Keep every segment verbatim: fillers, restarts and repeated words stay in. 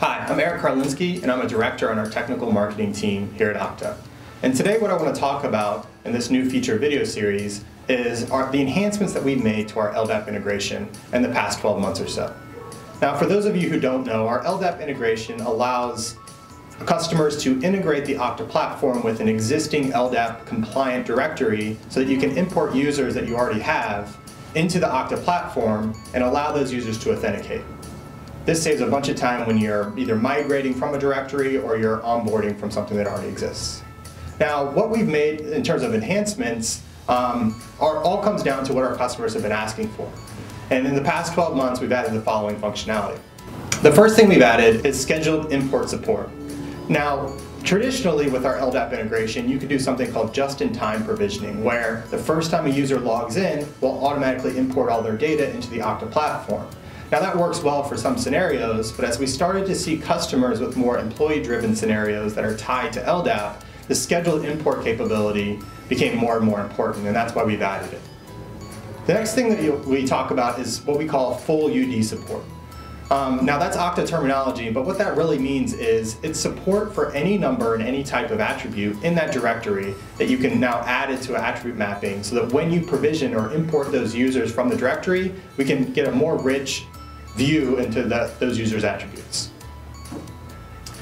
Hi, I'm Eric Karlinski, and I'm a director on our technical marketing team here at Okta. And today what I want to talk about in this new feature video series is our, the enhancements that we've made to our L D A P integration in the past twelve months or so. Now, for those of you who don't know, our L D A P integration allows customers to integrate the Okta platform with an existing L D A P compliant directory so that you can import users that you already have into the Okta platform and allow those users to authenticate. This saves a bunch of time when you're either migrating from a directory or you're onboarding from something that already exists. Now, what we've made in terms of enhancements um, are, all comes down to what our customers have been asking for. And in the past twelve months, we've added the following functionality. The first thing we've added is scheduled import support. Now, traditionally with our L D A P integration, you could do something called just-in-time provisioning, where the first time a user logs in, we'll automatically import all their data into the Okta platform. Now that works well for some scenarios, but as we started to see customers with more employee-driven scenarios that are tied to L D A P, the scheduled import capability became more and more important, and that's why we've added it. The next thing that we talk about is what we call full U D support. Um, now that's Okta terminology, but what that really means is it's support for any number and any type of attribute in that directory that you can now add it to an attribute mapping so that when you provision or import those users from the directory, we can get a more rich view into the, those users' attributes.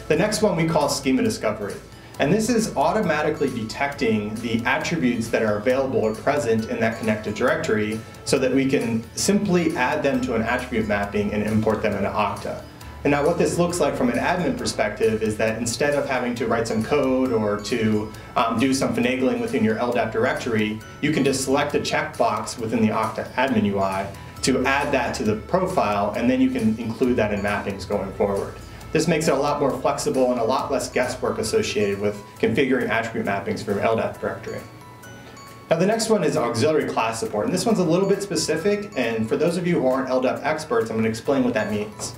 The next one we call schema discovery. And this is automatically detecting the attributes that are available or present in that connected directory so that we can simply add them to an attribute mapping and import them into Okta. And now what this looks like from an admin perspective is that instead of having to write some code or to um, do some finagling within your L D A P directory, you can just select a checkbox within the Okta admin U I to add that to the profile, and then you can include that in mappings going forward. This makes it a lot more flexible and a lot less guesswork associated with configuring attribute mappings from L D A P directory. Now the next one is auxiliary class support, and this one's a little bit specific, and for those of you who aren't L D A P experts, I'm going to explain what that means.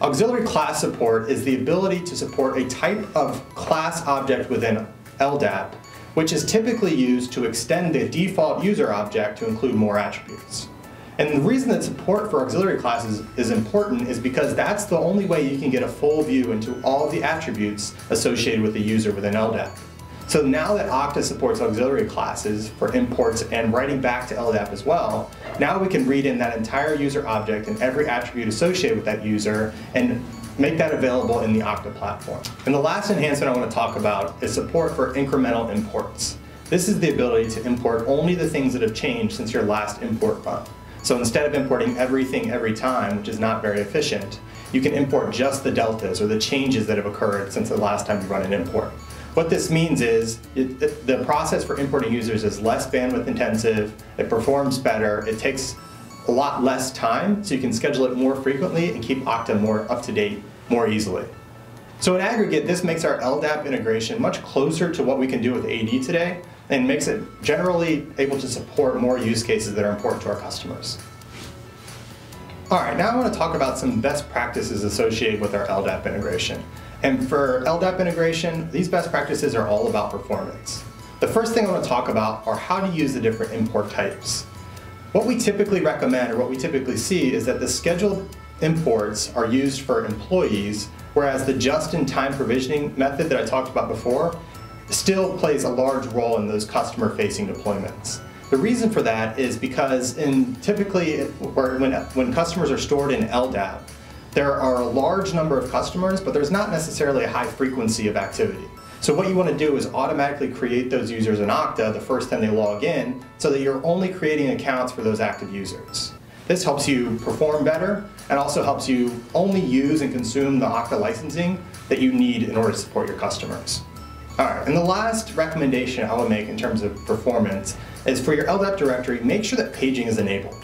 Auxiliary class support is the ability to support a type of class object within L D A P, which is typically used to extend the default user object to include more attributes. And the reason that support for auxiliary classes is important is because that's the only way you can get a full view into all the attributes associated with the user within L D A P. So now that Okta supports auxiliary classes for imports and writing back to L D A P as well, now we can read in that entire user object and every attribute associated with that user and make that available in the Okta platform. And the last enhancement I want to talk about is support for incremental imports. This is the ability to import only the things that have changed since your last import run. So instead of importing everything every time, which is not very efficient, you can import just the deltas or the changes that have occurred since the last time you run an import. What this means is it, the process for importing users is less bandwidth intensive, it performs better, it takes a lot less time, so you can schedule it more frequently and keep Okta more up to date more easily. So in aggregate, this makes our L D A P integration much closer to what we can do with A D today, and makes it generally able to support more use cases that are important to our customers. All right, now I want to talk about some best practices associated with our L D A P integration. And for L D A P integration, these best practices are all about performance. The first thing I want to talk about are how to use the different import types. What we typically recommend, or what we typically see, is that the scheduled imports are used for employees, whereas the just-in-time provisioning method that I talked about before still plays a large role in those customer-facing deployments. The reason for that is because in typically when, when customers are stored in L D A P, there are a large number of customers, but there's not necessarily a high frequency of activity. So what you want to do is automatically create those users in Okta the first time they log in so that you're only creating accounts for those active users. This helps you perform better and also helps you only use and consume the Okta licensing that you need in order to support your customers. All right, and the last recommendation I would make in terms of performance is for your L D A P directory, make sure that paging is enabled.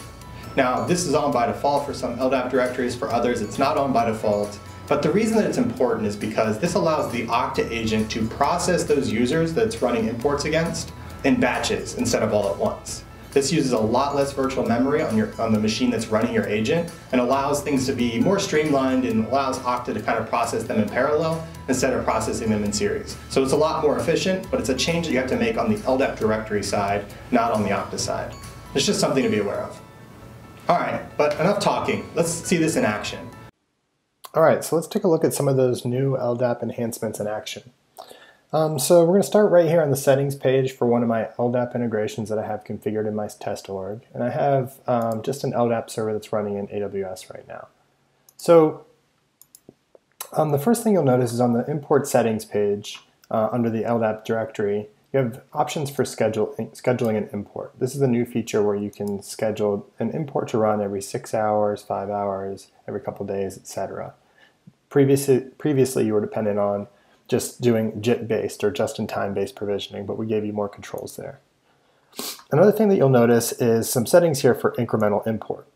Now, this is on by default for some L D A P directories, for others it's not on by default, but the reason that it's important is because this allows the Okta agent to process those users that it's running imports against in batches instead of all at once. This uses a lot less virtual memory on, your, on the machine that's running your agent and allows things to be more streamlined and allows Okta to kind of process them in parallel instead of processing them in series. So it's a lot more efficient, but it's a change that you have to make on the L D A P directory side, not on the Okta side. It's just something to be aware of. All right, but enough talking. Let's see this in action. All right, so let's take a look at some of those new L D A P enhancements in action. Um, so we're going to start right here on the settings page for one of my L D A P integrations that I have configured in my test org. And I have um, just an L D A P server that's running in A W S right now. So um, the first thing you'll notice is on the import settings page uh, under the L D A P directory, you have options for schedule, scheduling an import. This is a new feature where you can schedule an import to run every six hours, five hours, every couple days, et cetera. Previously, previously, you were dependent on just doing J I T-based or just-in-time-based provisioning, but we gave you more controls there. Another thing that you'll notice is some settings here for incremental import.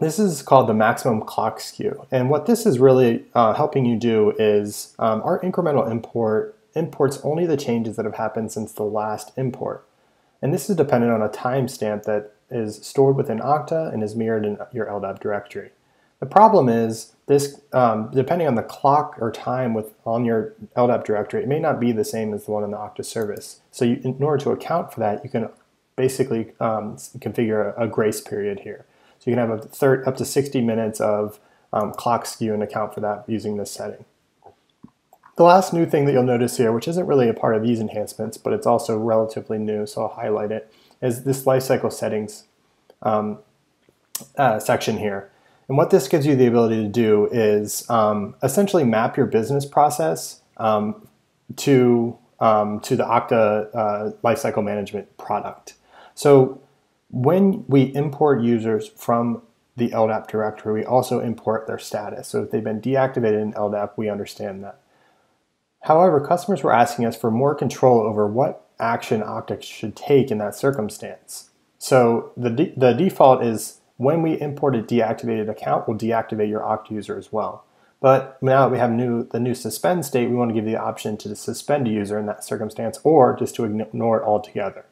This is called the maximum clock skew, and what this is really uh, helping you do is um, our incremental import imports only the changes that have happened since the last import. And this is dependent on a timestamp that is stored within Okta and is mirrored in your L D A P directory. The problem is this, um, depending on the clock or time with, on your L D A P directory, it may not be the same as the one in the Okta service. So you, in order to account for that, you can basically um, configure a, a grace period here. So you can have a third, up to sixty minutes of um, clock skew and account for that using this setting. The last new thing that you'll notice here, which isn't really a part of these enhancements, but it's also relatively new, so I'll highlight it, is this lifecycle settings um, uh, section here. And what this gives you the ability to do is um, essentially map your business process um, to, um, to the Okta uh, lifecycle management product. So when we import users from the L D A P directory, we also import their status. So if they've been deactivated in L D A P, we understand that. However, customers were asking us for more control over what action Okta should take in that circumstance. So the, de the default is when we import a deactivated account, we'll deactivate your Okta user as well. But now that we have new, the new suspend state, we want to give you the option to suspend a user in that circumstance or just to ignore it altogether.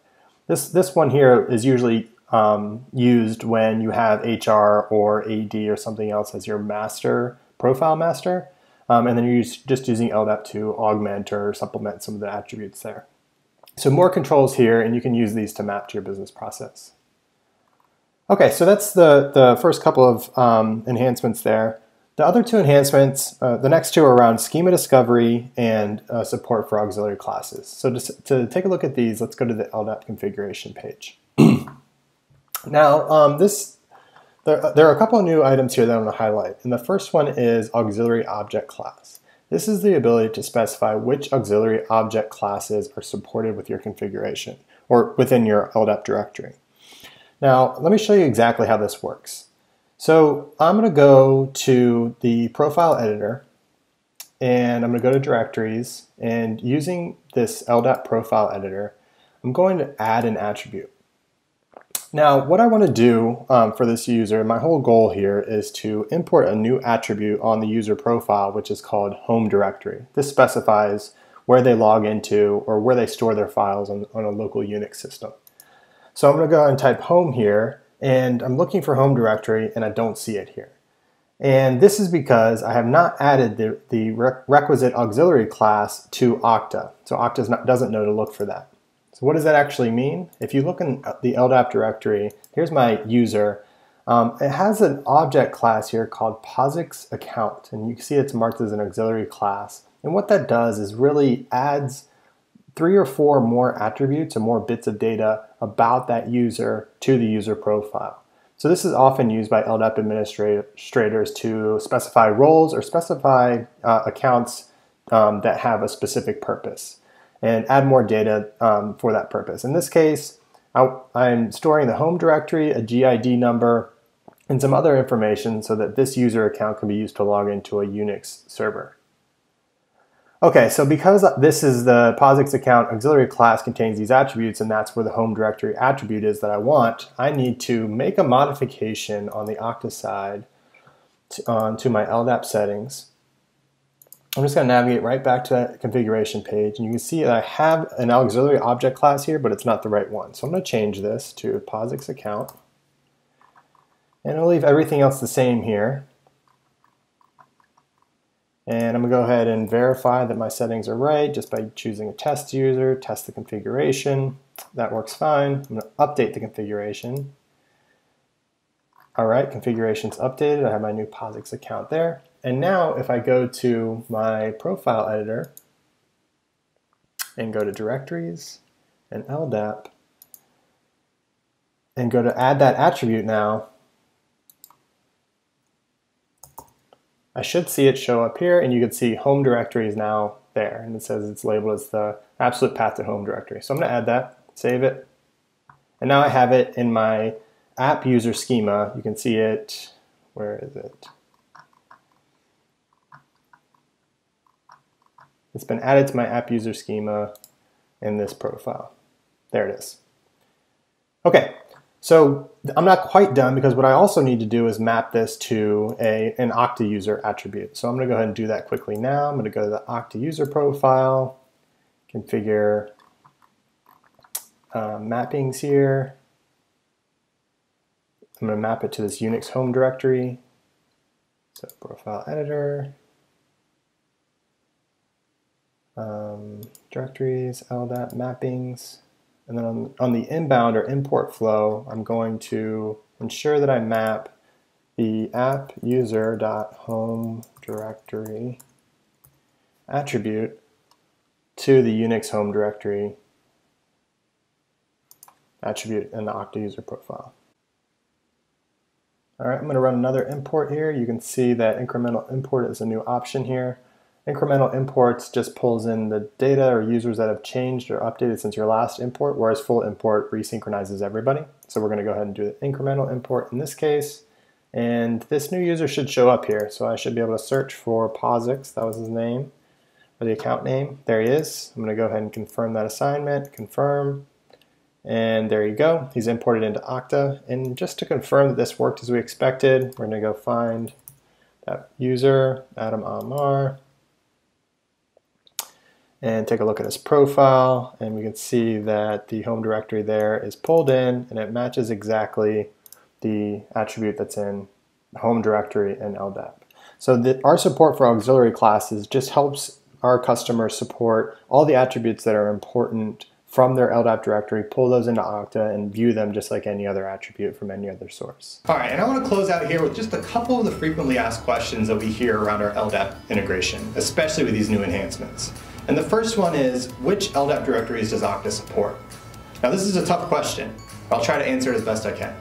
This, this one here is usually um, used when you have H R or A D or something else as your master, profile master. Um, and then you're just using L D A P to augment or supplement some of the attributes there. So more controls here, and you can use these to map to your business process. Okay, so that's the, the first couple of um, enhancements there. The other two enhancements, uh, the next two are around schema discovery and uh, support for auxiliary classes. So to, to take a look at these, let's go to the L D A P configuration page. Now, um, this There are a couple of new items here that I'm going to highlight, and the first one is auxiliary object class. This is the ability to specify which auxiliary object classes are supported with your configuration or within your L D A P directory. Now, let me show you exactly how this works. So I'm going to go to the profile editor, and I'm going to go to directories, and using this L D A P profile editor, I'm going to add an attribute. Now, what I want to do um, for this user, my whole goal here is to import a new attribute on the user profile, which is called home directory. This specifies where they log into or where they store their files on, on a local Unix system. So I'm going to go and type home here, and I'm looking for home directory, and I don't see it here. And this is because I have not added the, the rec requisite auxiliary class to Okta. So Okta not, doesn't know to look for that. So what does that actually mean? If you look in the L D A P directory, here's my user. Um, it has an object class here called POSIX account, and you can see it's marked as an auxiliary class. And what that does is really adds three or four more attributes or more bits of data about that user to the user profile. So this is often used by L D A P administrators to specify roles or specify uh, accounts um, that have a specific purpose and add more data um, for that purpose. In this case, I, I'm storing the home directory, a G I D number, and some other information so that this user account can be used to log into a Unix server. Okay, so because this is the POSIX account auxiliary class contains these attributes, and that's where the home directory attribute is that I want, I need to make a modification on the Okta side to, um, to my L D A P settings. I'm just going to navigate right back to that configuration page, and you can see that I have an auxiliary object class here, but it's not the right one. So I'm going to change this to POSIX account, and I'll leave everything else the same here. And I'm going to go ahead and verify that my settings are right just by choosing a test user, test the configuration. That works fine. I'm going to update the configuration. All right, configuration's updated. I have my new POSIX account there. And now if I go to my profile editor and go to directories and L D A P and go to add that attribute now, I should see it show up here, and you can see home directory is now there, and it says it's labeled as the absolute path to home directory. So I'm gonna add that, save it, and now I have it in my app user schema. You can see it, where is it? It's been added to my app user schema in this profile. There it is. Okay, so I'm not quite done, because what I also need to do is map this to a, an Okta user attribute. So I'm gonna go ahead and do that quickly now. I'm gonna go to the Okta user profile, configure uh, mappings here. I'm gonna map it to this Unix home directory. So profile editor. Um, directories, L D A P mappings, and then on, on the inbound or import flow, I'm going to ensure that I map the app user dot home directory attribute to the Unix home directory attribute in the Okta user profile. All right, I'm going to run another import here. You can see that incremental import is a new option here. Incremental imports just pulls in the data or users that have changed or updated since your last import, whereas full import resynchronizes everybody. So we're going to go ahead and do the incremental import in this case. And this new user should show up here. So I should be able to search for POSIX, that was his name, or the account name. There he is. I'm going to go ahead and confirm that assignment, confirm. And there you go. He's imported into Okta. And just to confirm that this worked as we expected, we're going to go find that user, Adam Amar, and take a look at his profile, and we can see that the home directory there is pulled in, and it matches exactly the attribute that's in home directory and L D A P. So the, our support for auxiliary classes just helps our customers support all the attributes that are important from their L D A P directory, pull those into Okta, and view them just like any other attribute from any other source. All right, and I want to close out here with just a couple of the frequently asked questions that we hear around our L D A P integration, especially with these new enhancements. And the first one is, which L D A P directories does Okta support? Now this is a tough question, but I'll try to answer it as best I can.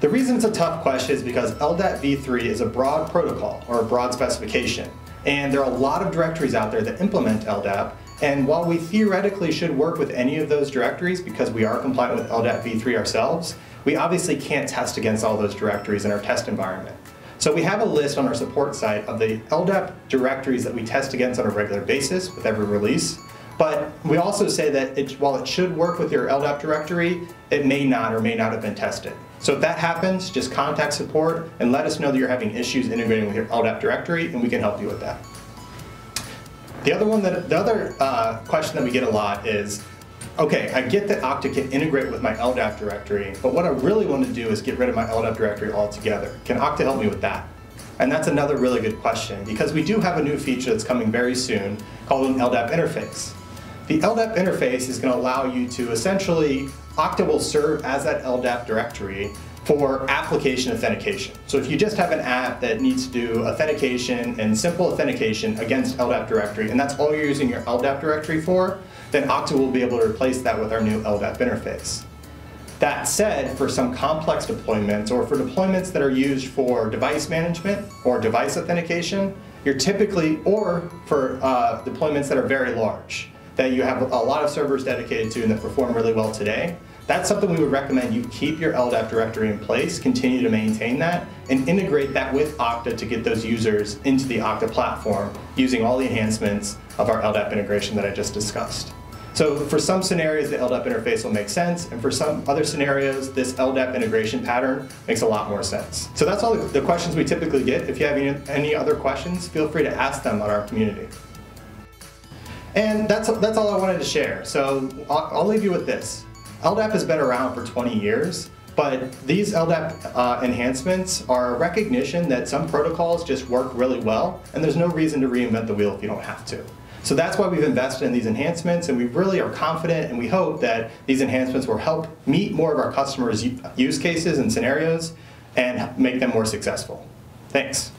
The reason it's a tough question is because L D A P v three is a broad protocol, or a broad specification, and there are a lot of directories out there that implement L D A P. And while we theoretically should work with any of those directories because we are compliant with L D A P v three ourselves, we obviously can't test against all those directories in our test environment. So we have a list on our support side of the L D A P directories that we test against on a regular basis with every release. But we also say that it, while it should work with your L D A P directory, it may not or may not have been tested. So if that happens, just contact support and let us know that you're having issues integrating with your L D A P directory, and we can help you with that. The other one that the other uh, question that we get a lot is, okay, I get that Okta can integrate with my L D A P directory, but what I really want to do is get rid of my L D A P directory altogether. Can Okta help me with that? And that's another really good question, because we do have a new feature that's coming very soon called an L D A P interface. The L D A P interface is going to allow you to essentially, Okta will serve as that L D A P directory for application authentication. So if you just have an app that needs to do authentication and simple authentication against L D A P directory, and that's all you're using your L D A P directory for, then Okta will be able to replace that with our new L D A P interface. That said, for some complex deployments, or for deployments that are used for device management or device authentication, you're typically, or for uh, deployments that are very large, that you have a lot of servers dedicated to and that perform really well today, that's something we would recommend you keep your L D A P directory in place, continue to maintain that, and integrate that with Okta to get those users into the Okta platform using all the enhancements of our L D A P integration that I just discussed. So for some scenarios, the L D A P interface will make sense, and for some other scenarios, this L D A P integration pattern makes a lot more sense. So that's all the questions we typically get. If you have any, any other questions, feel free to ask them on our community. And that's, that's all I wanted to share. So I'll, I'll leave you with this. L D A P has been around for twenty years, but these L D A P uh, enhancements are a recognition that some protocols just work really well, and there's no reason to reinvent the wheel if you don't have to. So that's why we've invested in these enhancements, and we really are confident, and we hope that these enhancements will help meet more of our customers' use cases and scenarios and make them more successful. Thanks.